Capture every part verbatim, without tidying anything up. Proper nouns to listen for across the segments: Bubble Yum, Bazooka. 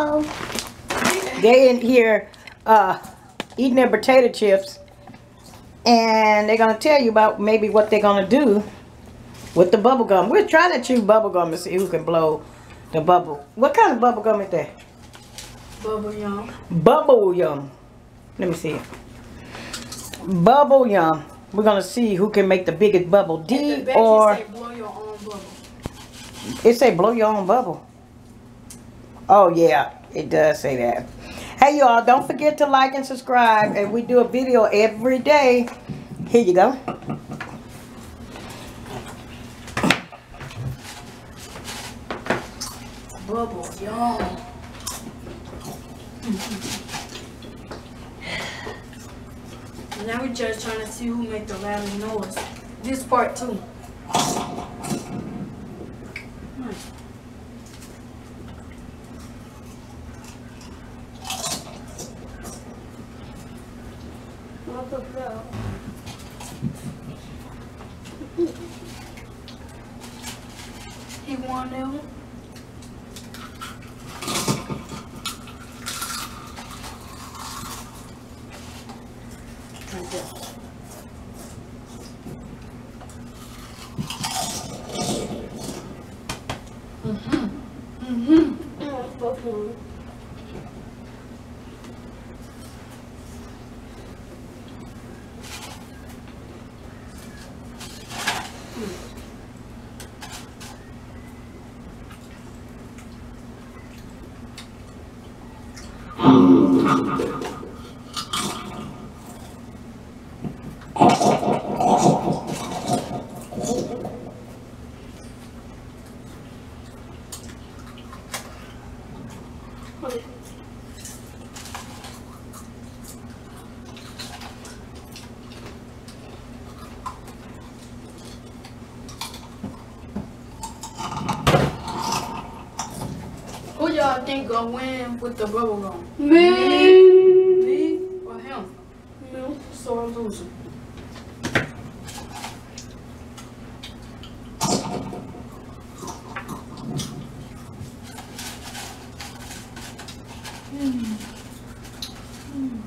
Hello. They in here uh, eating their potato chips, and they're going to tell you about maybe what they're going to do with the bubble gum. We're trying to chew bubble gum and see who can blow the bubble. What kind of bubble gum is that? Bubble Yum. Bubble Yum. Let me see it. Bubble Yum. We're going to see who can make the biggest bubble. D or... It say blow your own bubble. It say blow your own bubble. Oh, yeah. It does say that. Hey, y'all. Don't forget to like and subscribe. And we do a video every day. Here you go. Bubble Yum. Now we're just trying to see who make the loudest noise. This part too. He won that one. I think I'll win with the bubble gum. Me. Me? Me or him? No. So I'm losing. Mm. Mm. Mm.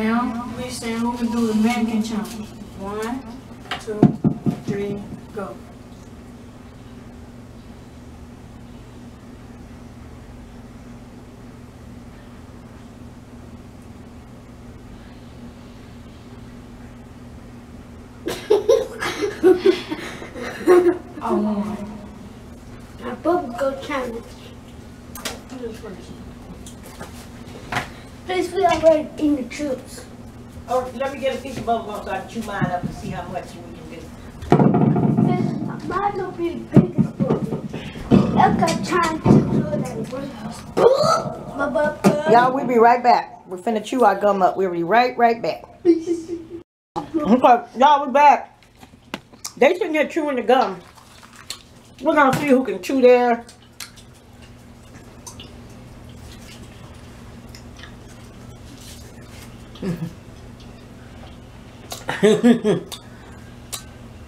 Now we say who can do the mannequin challenge. One, two, three, go. I won. My bubble go challenge. Do this first. Please, we already in the troops. Oh, let me get a piece of bubble gum so I can chew mine up and see how much we can get. Mine don't be the biggest bubble. I've got time to do that. My bubble gum. Y'all, we'll be right back. We're finna chew our gum up. We'll be right, right back. Okay, y'all, we're back. They shouldn't get chewing the gum. We're gonna see who can chew there.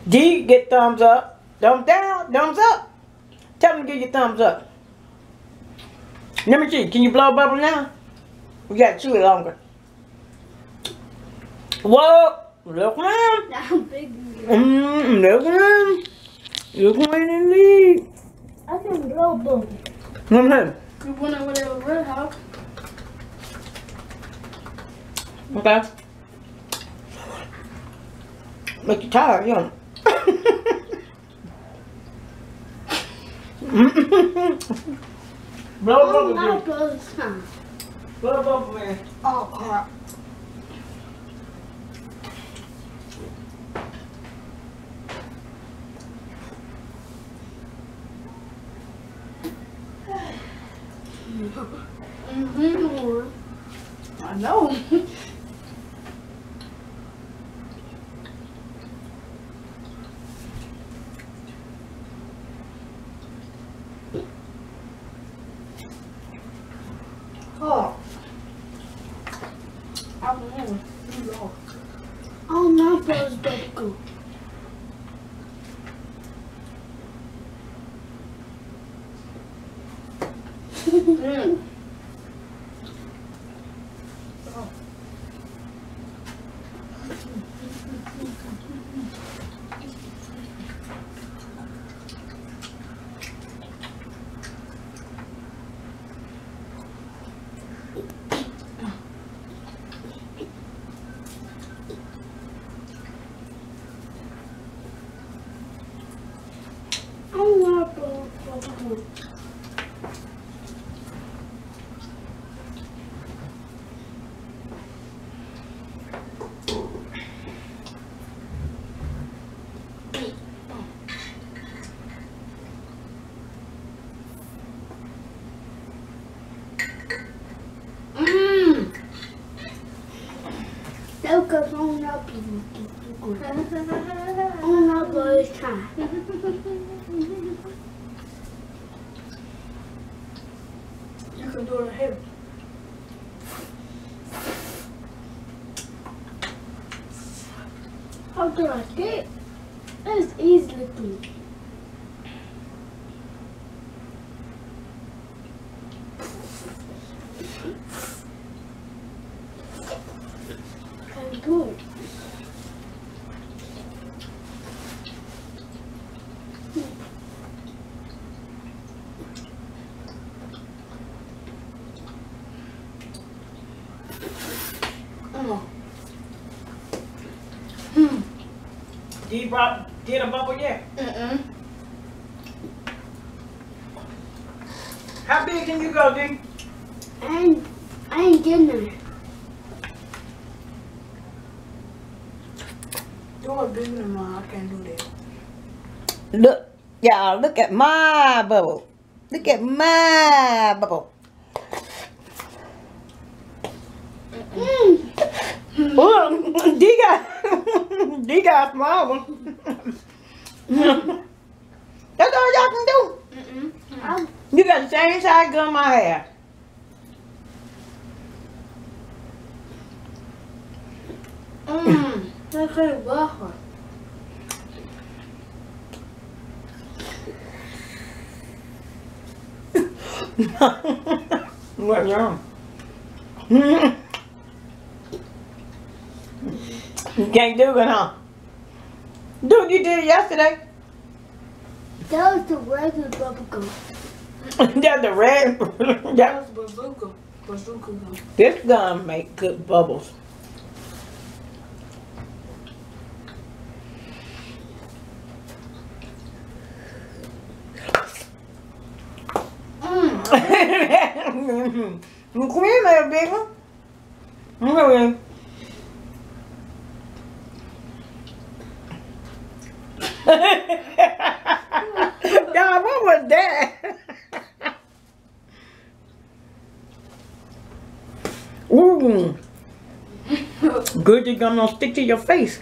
D, get thumbs up, thumbs down, thumbs up. Tell them to give you thumbs up. Let me see, can you blow a bubble now? We gotta chew it longer. Whoa, look around. How big is it? Mm, look around. Look around and leave. I can blow bubble. Mm-hmm. You went over there with Red Hawk. Okay. Make you tired, you know. Blow my blow some. Blow bubble man. Oh crap. Mm-hmm. I know. Oh, I'm in. Oh, my brother's better go. Mm. Oh. Because on our people do good. On our boys' time. You can do it here. How do I get? It's easily to do. Did you brought, did a bubble yet? Mm-mm. How big can you go, D? I ain't, I ain't getting it. Do it bigger than mine. I can't do that. Look, y'all, look at my bubble. Look at my bubble. Mm-mm. Mm-mm. Oh, D got... You got a small one. Mm-hmm. That's all y'all can do. Mm-mm. Mm-mm. You got the same size gun I have. Mmm, that's pretty well. What's wrong? Mm-hmm. You can't do it, huh? Dude, you did it yesterday. That was the regular bubblegum. That's the red. That was bazooka. Bazooka gum. This gum make good bubbles. Mmm. You cream there, big one. Mmm. God, what was that? Ooh. Good your gum don't stick to your face.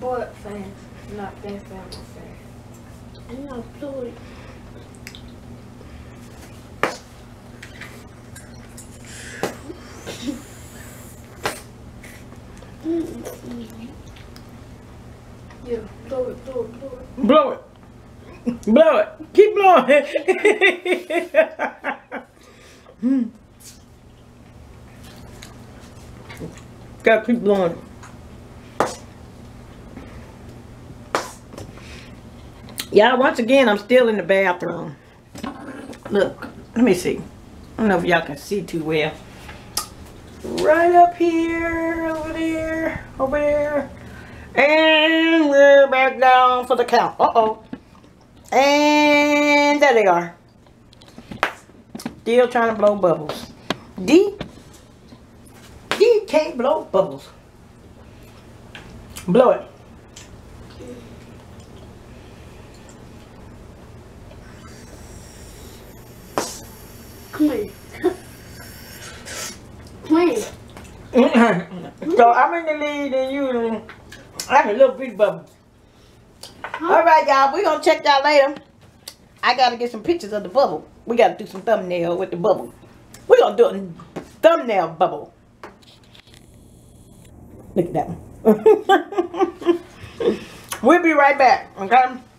But fast, not fast, fast, fast. I'm not fluid. Yeah, blow it, blow it, blow it. Blow it. Blow it. Keep blowing it. Mm. Gotta keep blowing it. Yeah, once again, I'm still in the bathroom. Look, let me see. I don't know if y'all can see too well. Right up here, over there, over there, and we're her back down for the count. Uh-oh. And there they are. Still trying to blow bubbles. D. D can't blow bubbles. Blow it. Come on. Come on. So I'm in the lead and you I'm a little big bubble. Huh? Alright y'all, we're gonna check y'all later. I gotta get some pictures of the bubble. We gotta do some thumbnail with the bubble. We're gonna do a thumbnail bubble. Look at that one. We'll be right back, okay?